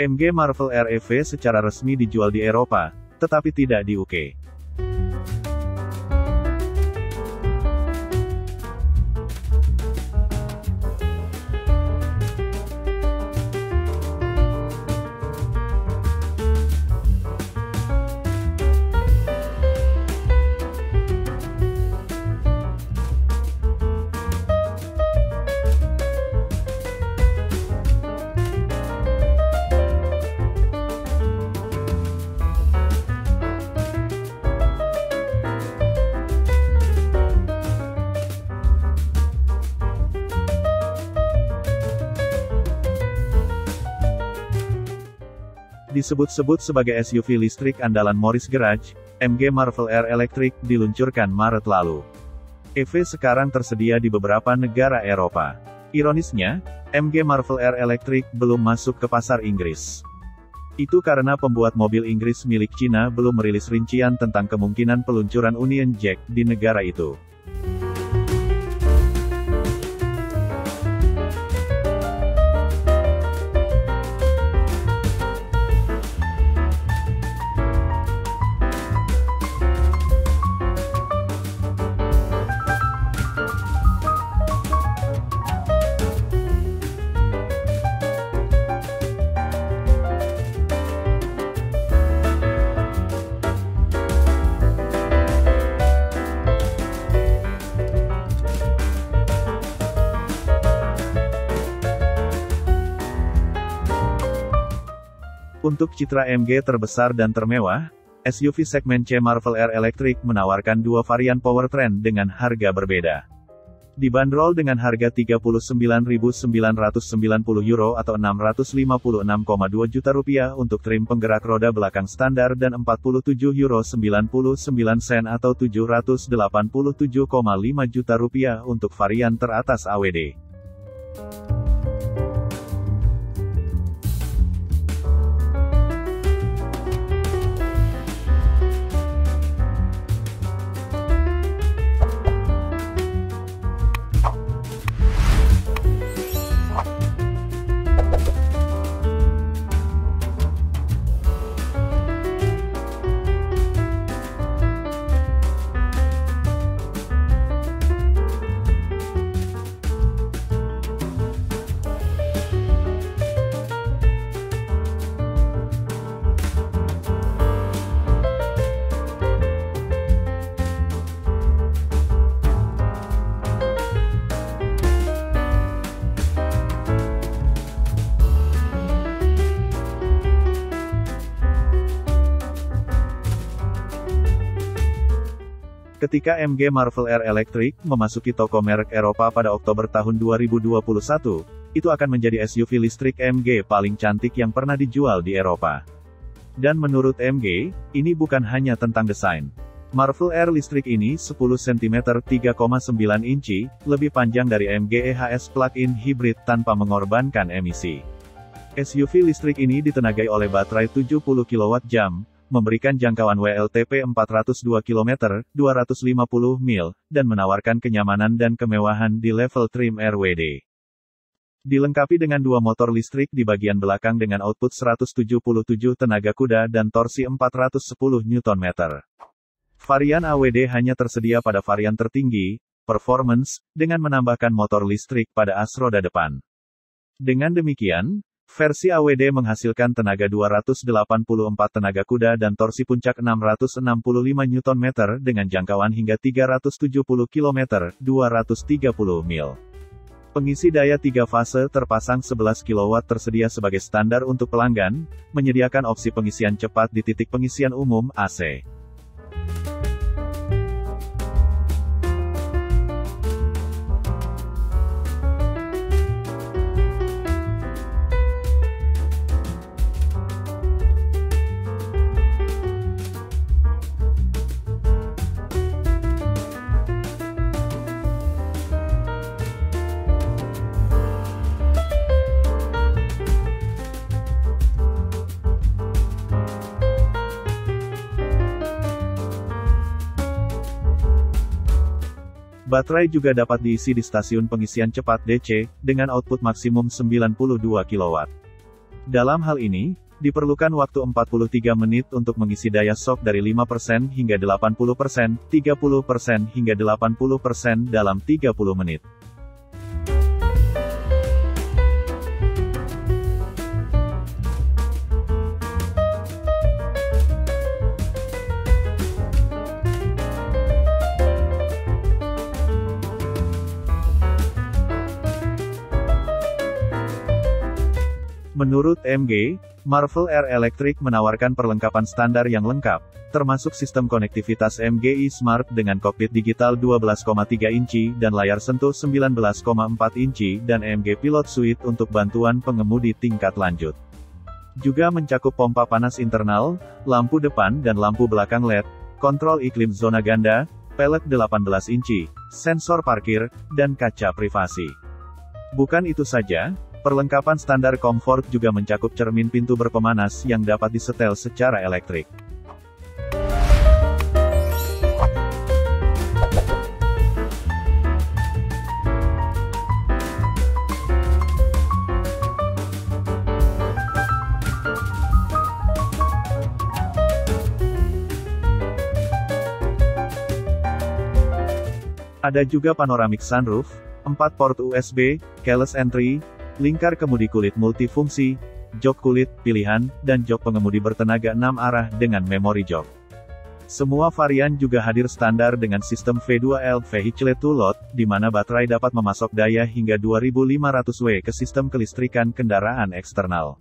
MG Marvel R EV secara resmi dijual di Eropa, tetapi tidak di UK. Disebut-sebut sebagai SUV listrik andalan Morris Garage, MG Marvel R Electric diluncurkan Maret lalu. EV sekarang tersedia di beberapa negara Eropa. Ironisnya, MG Marvel R Electric belum masuk ke pasar Inggris. Itu karena pembuat mobil Inggris milik Cina belum merilis rincian tentang kemungkinan peluncuran Union Jack di negara itu. Untuk citra MG terbesar dan termewah, SUV segmen C Marvel R Electric menawarkan dua varian powertrain dengan harga berbeda. Dibanderol dengan harga €39.990 atau €656,2 juta untuk trim penggerak roda belakang standar dan €47.99 atau €787,5 juta untuk varian teratas AWD. Ketika MG Marvel R Electric memasuki toko merek Eropa pada Oktober tahun 2021, itu akan menjadi SUV listrik MG paling cantik yang pernah dijual di Eropa. Dan menurut MG, ini bukan hanya tentang desain. Marvel R listrik ini 10 cm 3,9 inci, lebih panjang dari MG EHS Plug-in Hybrid tanpa mengorbankan emisi. SUV listrik ini ditenagai oleh baterai 70 kWh, memberikan jangkauan WLTP 402 km, 250 mil, dan menawarkan kenyamanan dan kemewahan di level trim RWD. Dilengkapi dengan dua motor listrik di bagian belakang dengan output 177 tenaga kuda dan torsi 410 Nm. Varian AWD hanya tersedia pada varian tertinggi, performance, dengan menambahkan motor listrik pada as roda depan. Dengan demikian, versi AWD menghasilkan tenaga 284 tenaga kuda dan torsi puncak 665 Nm dengan jangkauan hingga 370 km, 230 mil. Pengisi daya 3 fase terpasang 11 kW tersedia sebagai standar untuk pelanggan, menyediakan opsi pengisian cepat di titik pengisian umum AC. Baterai juga dapat diisi di stasiun pengisian cepat DC, dengan output maksimum 92 kW. Dalam hal ini, diperlukan waktu 43 menit untuk mengisi daya SoC dari 5% hingga 80%, 30% hingga 80% dalam 30 menit. Menurut MG, Marvel R Electric menawarkan perlengkapan standar yang lengkap, termasuk sistem konektivitas MG e-Smart dengan kokpit digital 12,3 inci dan layar sentuh 19,4 inci dan MG Pilot Suite untuk bantuan pengemudi tingkat lanjut. Juga mencakup pompa panas internal, lampu depan dan lampu belakang LED, kontrol iklim zona ganda, pelek 18 inci, sensor parkir, dan kaca privasi. Bukan itu saja, perlengkapan standar Comfort juga mencakup cermin pintu berpemanas yang dapat disetel secara elektrik. Ada juga panoramic sunroof, 4 port USB, keyless entry, lingkar kemudi kulit multifungsi, jok kulit pilihan, dan jok pengemudi bertenaga 6 arah dengan memori jok. Semua varian juga hadir standar dengan sistem V2L Vehicle to Load, di mana baterai dapat memasok daya hingga 2500 W ke sistem kelistrikan kendaraan eksternal.